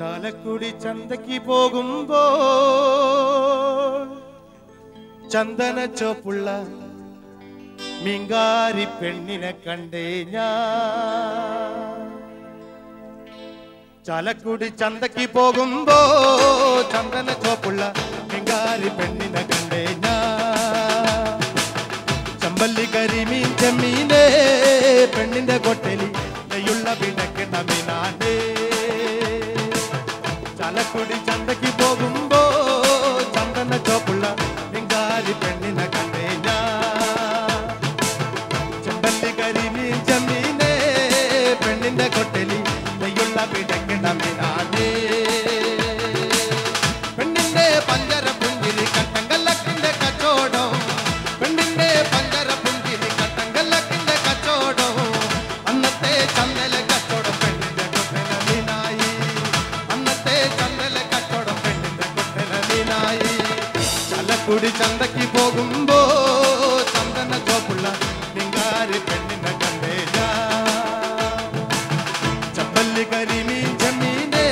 ചാലക്കുടി ചന്തയ്ക്ക് പോകുമ്പോൾ ചന്ദന ചോപ്പുള്ള മിങ്കാരി പെണ്ണിനെ കണ്ടേ ഞാൻ. ചാലക്കുടി ചന്തയ്ക്ക് പോകുമ്പോൾ ചന്ദന ചോപ്പുള്ള മിങ്കാരി പെണ്ണിനെ കണ്ടേ ഞാൻ. ചമ്പല്ലി കരിമീൻ ചെമ്മീനെ പെണ്ണിന്റെ കൊട്ടലി നെയ്യുള്ള വിടക്കിട്ട മീനാനേ. ചാലക്കുടി ചന്തയ്ക്ക് പോകുമ്പോ ചന്ദന ചോപ്പുള്ള നിങ്കാരി പെണ്ണിനെ കണ്ടേ ഞാൻ. ചമ്പല്ലി കരിമീൻ ചെമ്മീനെ പെണ്ണിന്റെ കൊട്ടലി നെയ്യുള്ള വിടക്കിട്ട മീനാനേ. പെണ്ണിന്റെ പഞ്ചര പുഞ്ചിരി കട്ടങ്കലക്കിന്റെ കച്ചോടം. പെണ്ണിന്റെ പഞ്ചര പുഞ്ചിരി കട്ടങ്കലക്കിന്റെ കച്ചോടം. അന്നത്തെ ചന്ദല കച്ചോടം പെണ്ണിന്റെ കൊട്ടല മീനായി. അന്നത്തെ ചന്ദല കച്ചോടം പെണ്ണിന്റെ കൊട്ടല മീനായി. ചാലക്കുടി ചന്തയ്ക്ക് പോകുമ്പോ ചന്ദന ചോപ്പുള്ള നിങ്കാരി പെണ്ണിനെ കണ്ടേ ഞാൻ. ചമ്പല്ലി കരിമീൻ ചെമ്മീനെ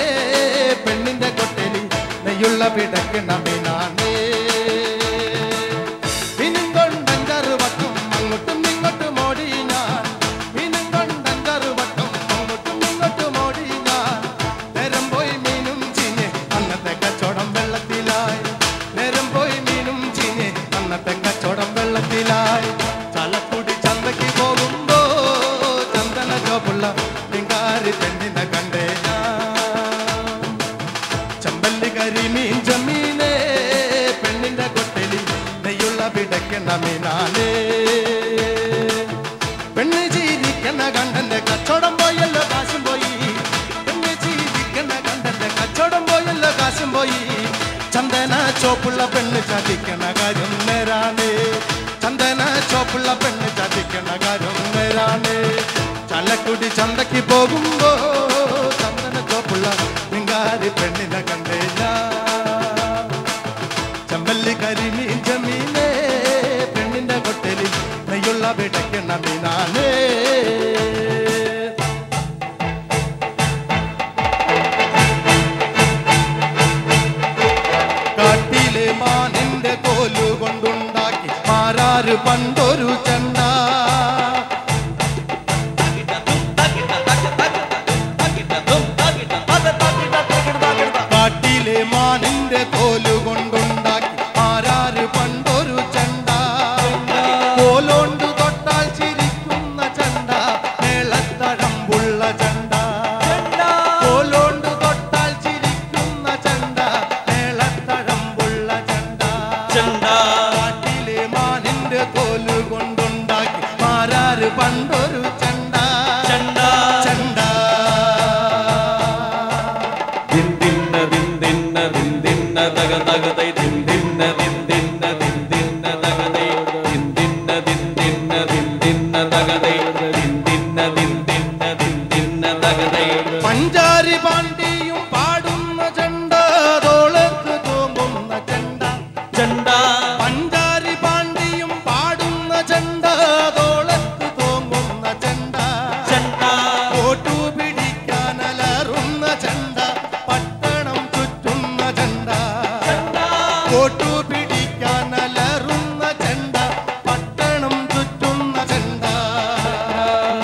പെണ്ണിന്റെ കൊട്ടലി നെയ്യുള്ള പിടക്കണ മീനാനേ. ചാലക്കുടി ചന്തയ്ക്ക് പോകുമ്പോ ചന്ദന ചോപ്പുള്ള നിങ്കാരി പെണ്ണിനെ കണ്ടേ ഞാൻ. ചമ്പല്ലി കരിമീൻ ചെമ്മീനെ പെണ്ണിന്റെ കൊട്ടലി നെയ്യുള്ള പിടക്കണ മീനാനേ. പെണ്ണ് ജീവിക്കുന്ന കണ്ടന്റെ കച്ചവടം പോയല്ലോ കാശും പോയി. പെണ്ണ് ജീവിക്കുന്ന കണ്ടന്റെ കച്ചവടം പോയല്ലോ കാശും പോയി. ചന്ദന ചോപ്പുള്ള പെണ്ണ് ചതിക്കണ കാര്യം നേരാനേ. ചന്ദന ചോപ്പുള്ള പെണ്ണ് ചതിക്കണ കാര്യം നേരാനേ. ചാലക്കുടി ചന്തയ്ക്ക് പോകുമ്പോ ചന്ദന ചോപ്പുള്ള നിങ്കാരി പെണ്ണിനെ കണ്ടേ ഞാൻ. ചമ്പല്ലി കരിമീൻ ചെമ്മീനെ പെണ്ണിന്റെ കൊട്ടലി നെയ്യുള്ള വിടക്കണ മീനാനേ. മാനിന്റെ കോലു കൊണ്ടുണ്ടാക്കി മാരാറ് പണ്ടൊരു ചെണ്ട. കാട്ടിലെ മാനിന്റെ കോലു കൊണ്ടുണ്ടാക്കി മാരാറ് പണ്ടൊരു ചെണ്ട. കോലോണ്ട് തൊട്ടാൽ ചിരിക്കുന്ന ചെണ്ട, മേളത്തഴമ്പുള്ള ചെണ്ട. കൊണ്ടുണ്ടാക്കി മാരാറ് പണ്ടൊരു ചണ്ട ചണ്ട ചണ്ട. ദിന്ദിന്ന ദിന്ദിന്ന ദിന്ദിന്ന തക തകതൈ. ദിന്ദിന്ന ദിന്ദിന്ന ദിന്ദിന്ന തകതൈ. ദിന്ദിന്ന ദിന്ദിന്ന ദിന്ദിന്ന തകതൈ. ദിന്ദിന്ന ദിന്ദിന്ന ദിന്ദിന്ന തകതൈ. പഞ്ചാരി പാണ്ടിയും പാടുന്ന ചണ്ട, തോളത്ത് തൂങ്ങുന്ന ചണ്ട ചണ്ട. പഞ്ചാരി പാണ്ടിയും പാടുന്ന ചണ്ട, തോളത്ത് തൂങ്ങുന്ന ചണ്ട ചണ്ട. കോട്ടു പിടിക്കാനലറുന്ന ചണ്ട, പട്ടണം ചുറ്റുന്ന ചണ്ട ചണ്ട. കോട്ടു പിടിക്കാനലറുന്ന ചണ്ട, പട്ടണം ചുറ്റുന്ന ചണ്ട.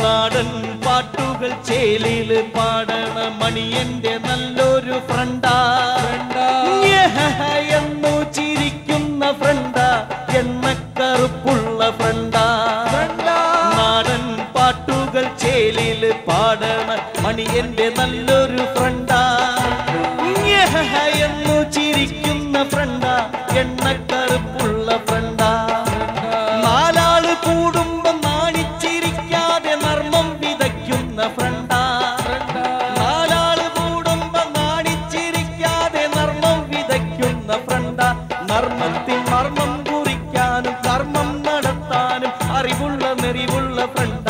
നാടൻ പാട്ടുകൾ ചേലില് പാടണ മണിയന്റെ നല്ലൊരു ഫ്രണ്ടാ. എന്നു ചിരിക്കുന്ന ഫ്രണ്ട, എണ്ണക്കറുപ്പുള്ള ഫ്രണ്ട. നാടൻ പാട്ടുകൾ ചേലില് പാടണ മണിയന്റെ നല്ലൊരു ഫ്രണ്ട. എന്നു ചിരിക്കുന്ന ഫ്രണ്ട, എണ്ണക്കറുപ്പുള്ള ഫ്രണ്ട. നാലാള് കൂടുമ്പോ നാണിച്ചിരിക്കാതെ നർമ്മം വിതയ്ക്കുന്ന ഫ്രണ്ട. നർമ്മത്തിൽ മർമ്മം കുറിക്കാനും കർമ്മം നടത്താനും അറിവുള്ള നെറിവുള്ള ഫ്രണ്ട.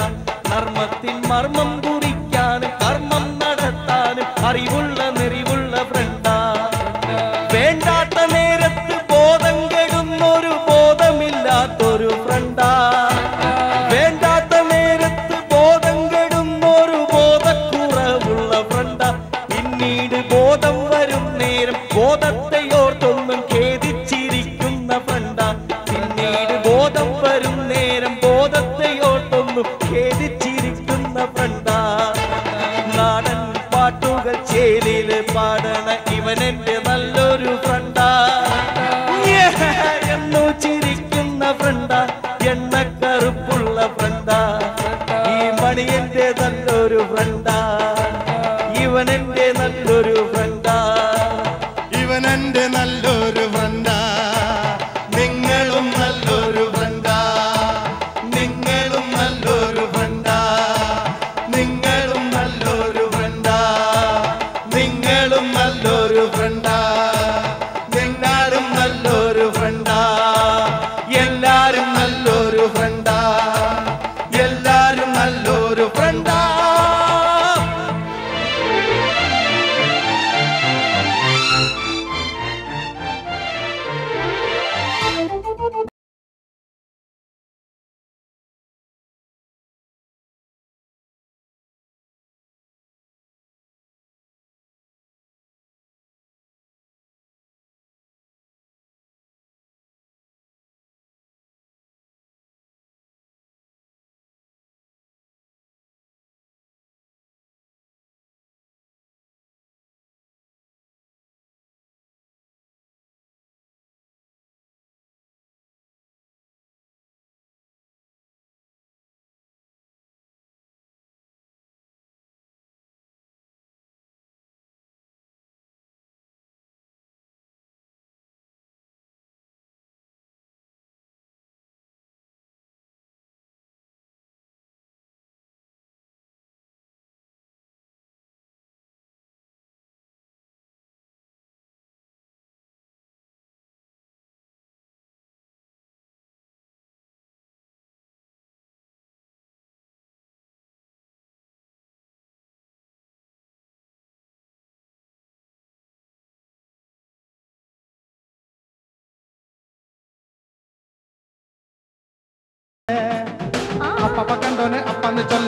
നർമ്മത്തിൽ മർമ്മം കുറിക്കാനും കർമ്മം നടത്താനും അറിവുള്ള നെറിവുള്ള ഫ്രണ്ട. വേണ്ടാത്ത നേരത്ത് ബോധം കെടുന്നൊരു ബോധമില്ലാത്തൊരു ഫ്രണ്ട. വേണ്ടാത്ത നേരത്ത് ബോധം കെടുന്നൊരു ബോധക്കുറവുള്ള ഫ്രണ്ട. പിന്നീട് ബോധം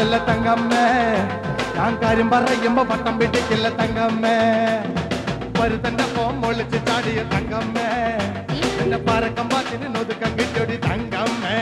لا تنغمى عن كريم بريم بطن بيتك لا تنغمى وردنا قوم ولك تاريخ تنغمى انا باركم باتن نودك بيتي تنغمى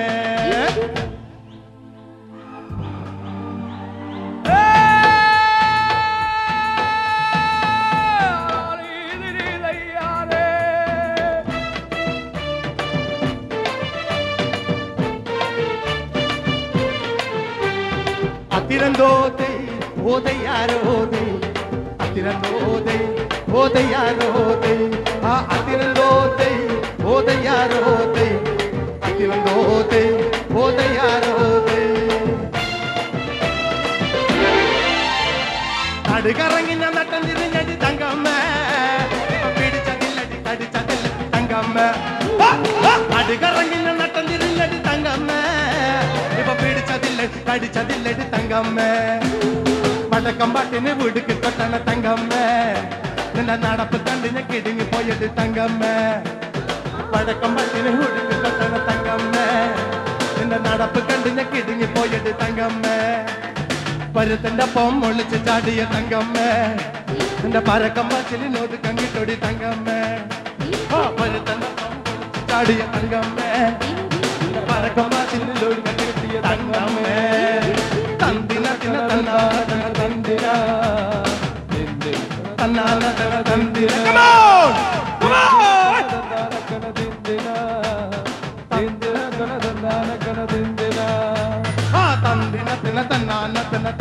تندنا تندنا تندنا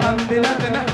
تندنا تندنا